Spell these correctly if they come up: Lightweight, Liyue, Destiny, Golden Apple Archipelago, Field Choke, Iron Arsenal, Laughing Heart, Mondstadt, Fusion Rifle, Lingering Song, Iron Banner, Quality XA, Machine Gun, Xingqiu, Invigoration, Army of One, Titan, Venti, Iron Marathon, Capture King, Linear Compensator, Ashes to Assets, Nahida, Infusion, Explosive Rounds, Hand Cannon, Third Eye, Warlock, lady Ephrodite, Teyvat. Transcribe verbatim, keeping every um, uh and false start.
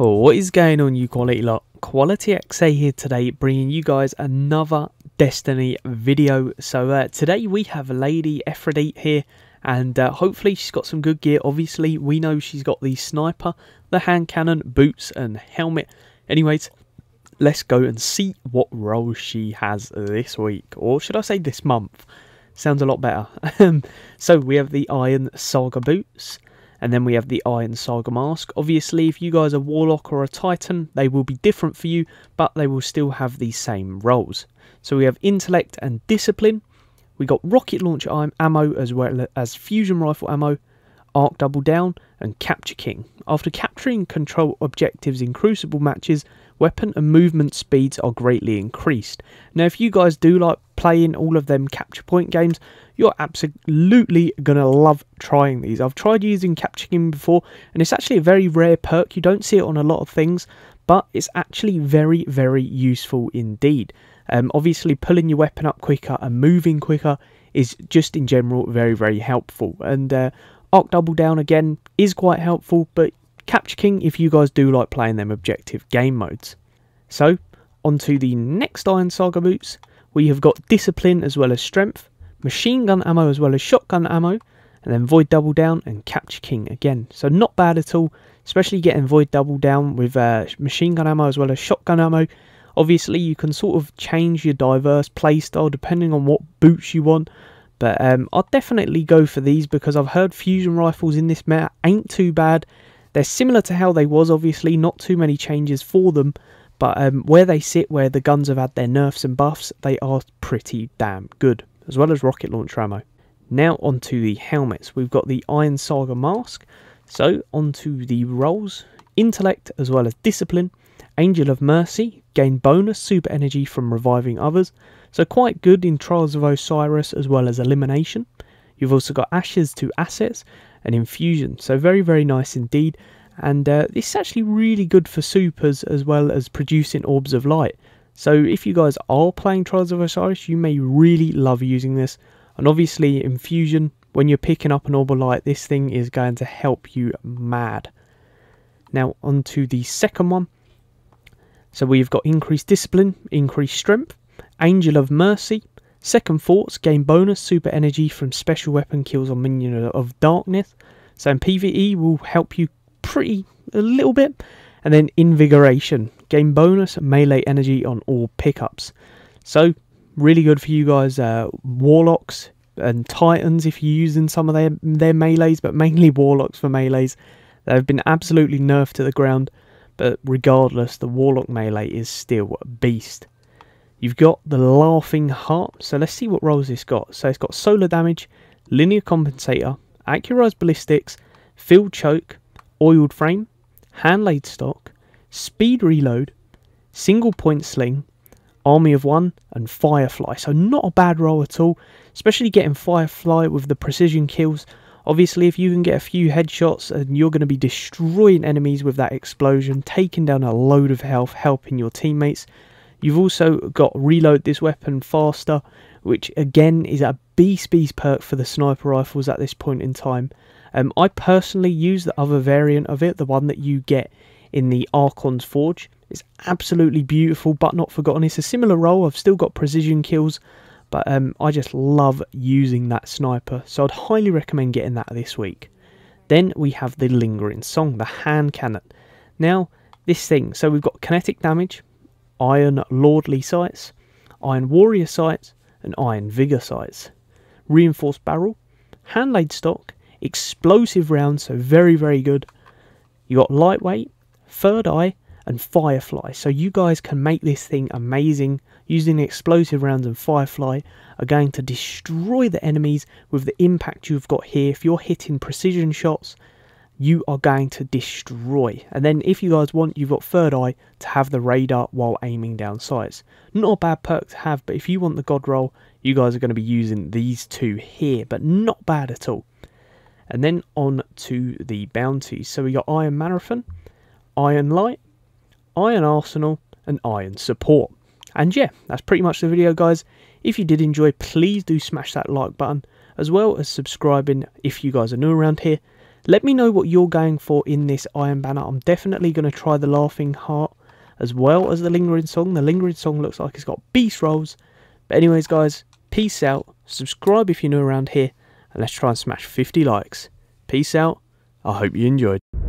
Well, what is going on, you quality lot? Quality X A here today, bringing you guys another Destiny video. So uh, today we have Lady Ephrodite here, and uh, hopefully she's got some good gear. Obviously, we know she's got the sniper, the hand cannon, boots, and helmet. Anyways, let's go and see what role she has this week, or should I say this month? Sounds a lot better. So we have the Iron Saga boots. And then we have the Iron Saga Mask. Obviously, if you guys are Warlock or a Titan, they will be different for you, but they will still have the same roles. So we have Intellect and Discipline. We got Rocket Launcher ammo as well as Fusion Rifle ammo, Arc Double Down, and Capture King. After capturing control objectives in Crucible matches, weapon and movement speeds are greatly increased. Now, if you guys do like playing all of them capture point games, you're absolutely gonna love trying these. I've tried using Capture King before, and it's actually a very rare perk. You don't see it on a lot of things, but it's actually very, very useful indeed. Um, obviously, pulling your weapon up quicker and moving quicker is just in general very, very helpful. And uh, Arc Double Down again is quite helpful, but Capture King if you guys do like playing them objective game modes. So, on to the next Iron Saga boots. We have got Discipline as well as Strength, Machine Gun ammo as well as Shotgun ammo, and then Void Double Down and Capture King again. So not bad at all, especially getting Void Double Down with uh, Machine Gun ammo as well as Shotgun ammo. Obviously, you can sort of change your diverse playstyle depending on what boots you want, but um, I'll definitely go for these because I've heard Fusion Rifles in this meta ain't too bad. They're similar to how they was, obviously, not too many changes for them, but um, where they sit, where the guns have had their nerfs and buffs, they are pretty damn good, as well as Rocket Launcher ammo. Now onto the helmets. We've got the Iron Saga Mask. So onto the roles. Intellect as well as Discipline. Angel of Mercy. Gain bonus super energy from reviving others. So quite good in Trials of Osiris as well as Elimination. You've also got Ashes to Assets and Infusion. So very, very nice indeed. And uh, this is actually really good for supers as well as producing Orbs of Light. So if you guys are playing Trials of Osiris, you may really love using this. And obviously Infusion, when you're picking up an Orb of Light, this thing is going to help you mad. Now on to the second one. So we've got Increased Discipline, Increased Strength, Angel of Mercy, Second Thoughts, gain bonus super energy from special weapon kills on Minion of Darkness. So in PvE will help you pretty a little bit. And then Invigoration, gain bonus melee energy on all pickups. So really good for you guys, uh, Warlocks and Titans if you're using some of their, their melees, but mainly Warlocks for melees. They've been absolutely nerfed to the ground, but regardless, the Warlock melee is still a beast. You've got the Laughing Heart, so let's see what roles it's got. So it's got Solar Damage, Linear Compensator, Accurized Ballistics, Field Choke, Oiled Frame, Hand Laid Stock, Speed Reload, Single Point Sling, Army of One, and Firefly. So not a bad role at all, especially getting Firefly with the precision kills. Obviously, if you can get a few headshots, and you're going to be destroying enemies with that explosion, taking down a load of health, helping your teammates. You've also got Reload this weapon faster, which again is a beast beast perk for the sniper rifles at this point in time. Um, I personally use the other variant of it, the one that you get in the Archon's Forge. It's absolutely beautiful, but not forgotten. It's a similar role. I've still got precision kills, but um, I just love using that sniper. So I'd highly recommend getting that this week. Then we have the Lingering Song, the hand cannon. Now, this thing. So we've got kinetic damage, Iron Lordly Sights, Iron Warrior Sights, and Iron Vigor Sights. Reinforced Barrel, Hand Laid Stock, Explosive Rounds, so very, very good. You got Lightweight, Third Eye, and Firefly. So you guys can make this thing amazing. Using Explosive Rounds and Firefly are going to destroy the enemies with the impact you've got here. If you're hitting precision shots, you are going to destroy. And then if you guys want, you've got Third Eye to have the radar while aiming down sights. Not a bad perk to have, but if you want the god roll, you guys are going to be using these two here, but not bad at all. And then on to the bounties. So we got Iron Marathon, Iron Light, Iron Arsenal, and Iron Support. And yeah, that's pretty much the video, guys. If you did enjoy, please do smash that like button, as well as subscribing if you guys are new around here. Let me know what you're going for in this Iron Banner. I'm definitely going to try the Laughing Heart as well as the Lingering Song. The Lingering Song looks like it's got beast rolls. But anyways, guys, peace out. Subscribe if you're new around here. And let's try and smash fifty likes. Peace out. I hope you enjoyed.